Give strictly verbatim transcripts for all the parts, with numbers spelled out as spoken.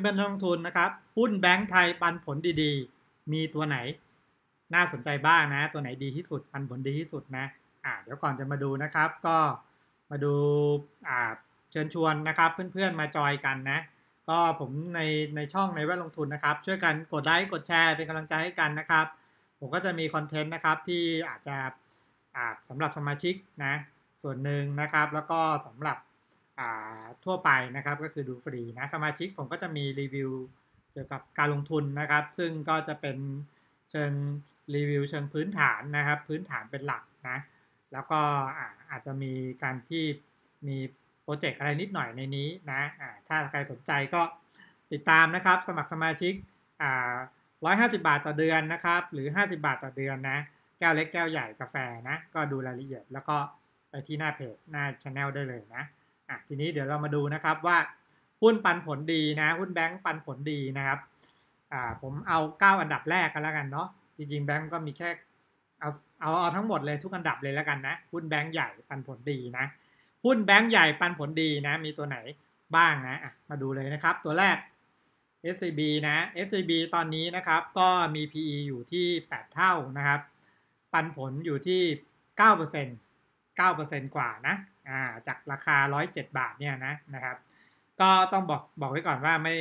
เพื่อนนักลงทุนนะครับหุ้นแบงก์ไทยปันผลดีๆมีตัวไหนน่าสนใจบ้างนะตัวไหนดีที่สุดปันผลดีที่สุดนะอ่าเดี๋ยวก่อนจะมาดูนะครับก็มาดูอ่าเชิญชวนนะครับเพื่อนๆมาจอยกันนะก็ผมในในช่องในแวดลงทุนนะครับช่วยกันกดไลค์กดแชร์เป็นกำลังใจให้กันนะครับผมก็จะมีคอนเทนต์นะครับที่อาจจะอ่าสำหรับสมาชิกนะส่วนหนึ่งนะครับแล้วก็สำหรับอ่าทั่วไปนะครับก็คือดูฟรีนะสมาชิกผมก็จะมีรีวิวเกี่ยวกับการลงทุนนะครับซึ่งก็จะเป็นเชิงรีวิวเชิงพื้นฐานนะครับพื้นฐานเป็นหลักนะแล้วก็อ่าอาจจะมีการที่มีโปรเจกต์อะไรนิดหน่อยในนี้นะอ่าถ้าใครสนใจก็ติดตามนะครับสมัครสมาชิกอ่าหนึ่งร้อยห้าสิบบาทต่อเดือนนะครับหรือห้าสิบบาทต่อเดือนนะแก้วเล็กแก้วใหญ่กาแฟนะก็ดูรายละเอียดแล้วก็ไปที่หน้าเพจหน้า channel ได้เลยนะอ่ะทีนี้เดี๋ยวเรามาดูนะครับว่าหุ้นปันผลดีนะหุ้นแบงก์ปันผลดีนะครับอ่าผมเอาเก้าอันดับแรกกันแล้วกันเนาะจริงๆแบงก์ก็มีแค่เอาเอาเอาทั้งหมดเลยทุกอันดับเลยแล้วกันนะหุ้นแบงก์ใหญ่ปันผลดีนะหุ้นแบงก์ใหญ่ปันผลดีนะมีตัวไหนบ้างนะอ่ะมาดูเลยนะครับตัวแรก เอส ซี บี นะ เอส ซี บี ตอนนี้นะครับก็มี พี อี อยู่ที่แปดเท่านะครับปันผลอยู่ที่ เก้าเปอร์เซ็นต์ เก้าเปอร์เซ็นต์ กว่านะอ่าจากราคาหนึ่งร้อยเจ็ดบาทเนี่ยนะนะครับก็ต้องบอกบอกไว้ก่อนว่าไม่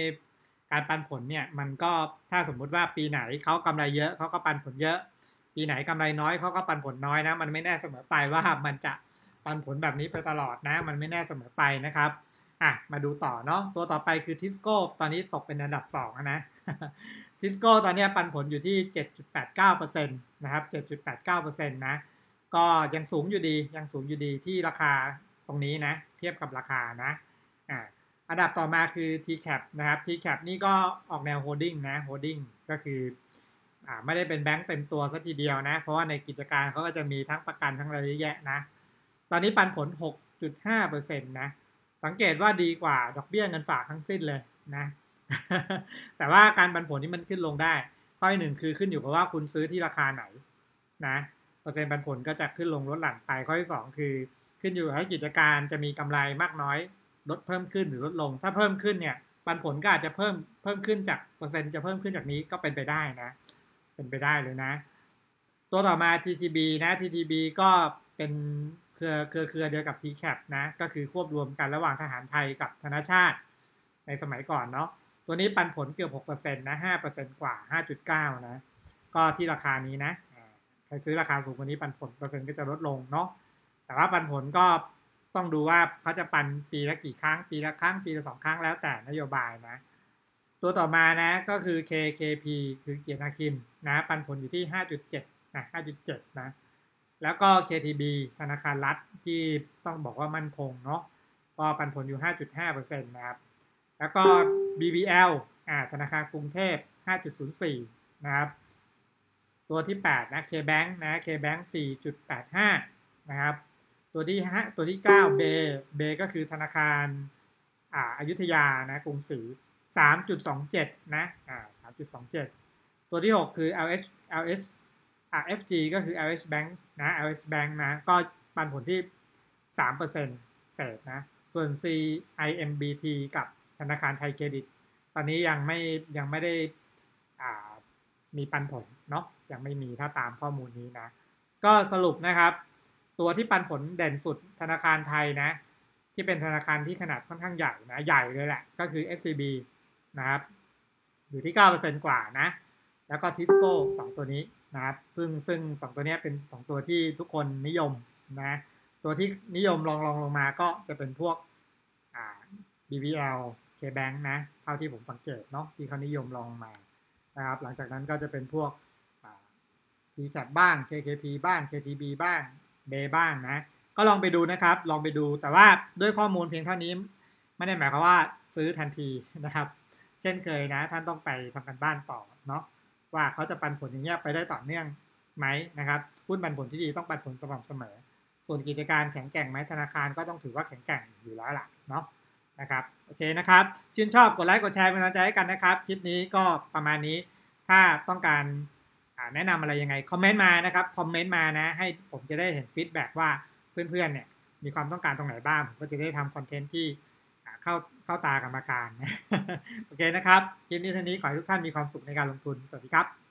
การปันผลเนี่ยมันก็ถ้าสมมุติว่าปีไหนเขากำไรเยอะเขาก็ปันผลเยอะปีไหนกำไรน้อยเขาก็ปันผลน้อยนะมันไม่แน่เสมอไปว่ามันจะปันผลแบบนี้ไปตลอดนะมันไม่แน่เสมอไปนะครับอ่ะมาดูต่อเนาะตัวต่อไปคือทิสโก้ตอนนี้ตกเป็นอันดับสองนะทิสโก้ตอนนี้ปันผลอยู่ที่ เจ็ดจุดแปดเก้าเปอร์เซ็นต์ นะครับ เจ็ดจุดแปดเก้าเปอร์เซ็นต์ นะก็ยังสูงอยู่ดียังสูงอยู่ดีที่ราคาตรงนี้นะเทียบกับราคานะอ่าอันดับต่อมาคือ ที แคป นะครับ ที แคป นี่ก็ออกแนวโฮลดิ้งนะโฮลดิ้งก็คืออ่าไม่ได้เป็นแบงก์เต็มตัวซะทีเดียวนะเพราะว่าในกิจการเขาก็จะมีทั้งประกันทั้งอะไรเยอะแยะนะตอนนี้ปันผล หกจุดห้าเปอร์เซ็นต์ นะสังเกตว่าดีกว่าดอกเบี้ยเงินฝากทั้งสิ้นเลยนะแต่ว่าการปันผลนี่มันขึ้นลงได้ข้อหนึ่งคือขึ้นอยู่กับว่าคุณซื้อที่ราคาไหนนะเปอร์เซ็นต์ปันผลก็จะขึ้นลงลดหลั่นไปข้อที่สองคือขึ้นอยู่กับกิจการจะมีกำไรมากน้อยลดเพิ่มขึ้นหรือลดลงถ้าเพิ่มขึ้นเนี่ยปันผลก็อาจจะเพิ่มเพิ่มขึ้นจากเปอร์เซ็นต์จะเพิ่มขึ้นจากนี้ก็เป็นไปได้นะเป็นไปได้เลยนะตัวต่อมา ที ที บี นะ ที ที บี ก็เป็นเครือเครือเครือเดียวกับ ที แคป นะก็คือควบรวมกันระหว่างทหารไทยกับธนชาติในสมัยก่อนเนาะตัวนี้ปันผลเกือบ หกเปอร์เซ็นต์ นะ ห้าเปอร์เซ็นต์ กว่า ห้าจุดเก้า นะก็ที่ราคานี้นะใครซื้อราคาสูงกว่านี้ปันผลเปอร์เซ็นต์ก็จะลดลงเนาะแต่ว่าปันผลก็ต้องดูว่าเขาจะปันปีละกี่ครั้งปีละครั้งปีละสองครั้งแล้วแต่นโยบายนะตัวต่อมานะก็คือ เค เค พี คือเกียรตินาคินนะปันผลอยู่ที่ ห้าจุดเจ็ด นะ ห้าจุดเจ็ด นะแล้วก็ เค ที บี ธนาคารรัฐที่ต้องบอกว่ามั่นคงเนาะก็ปันผลอยู่ ห้าจุดห้าเปอร์เซ็นต์ นะครับแล้วก็ บี บี แอล อ่าธนาคารกรุงเทพ ห้าจุดศูนย์สี่ นะครับตัวที่แปดนะ KBank นะ KBank สี่จุดแปดห้า นะครับตัวที่ห้าตัวที่เก้า Bay Bay ก็คือธนาคารอ่าอยุธยานะกรุงศรี สามจุดสองเจ็ด นะอ่า สามจุดสองเจ็ด ตัวที่หกคือ แอล เอช แอล เอชเอฟ จี ก็คือ แอล เอช Bank นะ แอล เอช Bank นะก็ปันผลที่ สามเปอร์เซ็นต์ เศษนะส่วน ไอ เอ็ม บี ที กับธนาคารไทยเครดิตตอนนี้ยังไม่ยังไม่ได้อ่ามีปันผลเนาะยังไม่มีถ้าตามข้อมูลนี้นะก็สรุปนะครับตัวที่ปันผลเด่นสุดธนาคารไทยนะที่เป็นธนาคารที่ขนาดค่อนข้างใหญ่นะใหญ่เลยแหละก็คือ เอส ซี บี นะครับอยู่ที่ เก้าเปอร์เซ็นต์ กว่านะแล้วก็ทิสโก้สองตัวนี้นะครับซึ่งซึ่งสองตัวนี้เป็นสองตัวที่ทุกคนนิยมนะตัวที่นิยมลองลองลงมาก็จะเป็นพวกอ่า บี บี แอล KBank นะเท่าที่ผมสังเกตเนาะที่เขานิยมลองมานะครับหลังจากนั้นก็จะเป็นพวกอ่า ที แคป บ้าง เค เค พี บ้าง เค ที บี บ้าง Bay บ้างนะก็ลองไปดูนะครับลองไปดูแต่ว่าด้วยข้อมูลเพียงเท่านี้ไม่ได้หมายความว่าซื้อทันทีนะครับเช่นเคยนะท่านต้องไปทำการบ้านต่อเนาะว่าเขาจะปันผลอย่างเงี้ยไปได้ต่อเนื่องไหมนะครับหุ้นปันผลที่ดีต้องปันผลสม่ำเสมอส่วนกิจการแข็งแกร่งไหมธนาคารก็ต้องถือว่าแข็งแกร่งอยู่แล้วล่ะเนาะนะครับโอเคนะครับชื่นชอบกดไลค์กดแชร์เป็นกำลังใจให้กันนะครับคลิปนี้ก็ประมาณนี้ถ้าต้องการแนะนำอะไรยังไงคอมเมนต์มานะครับคอมเมนต์มานะให้ผมจะได้เห็นฟีดแบ็กว่าเพื่อนๆเนี่ยมีความต้องการตรงไหนบ้างผมก็จะได้ทำคอนเทนต์ที่ เข้าเข้าตากรรมการโอเคนะครับคลิปนี้เท่านี้ขอให้ทุกท่านมีความสุขในการลงทุนสวัสดีครับ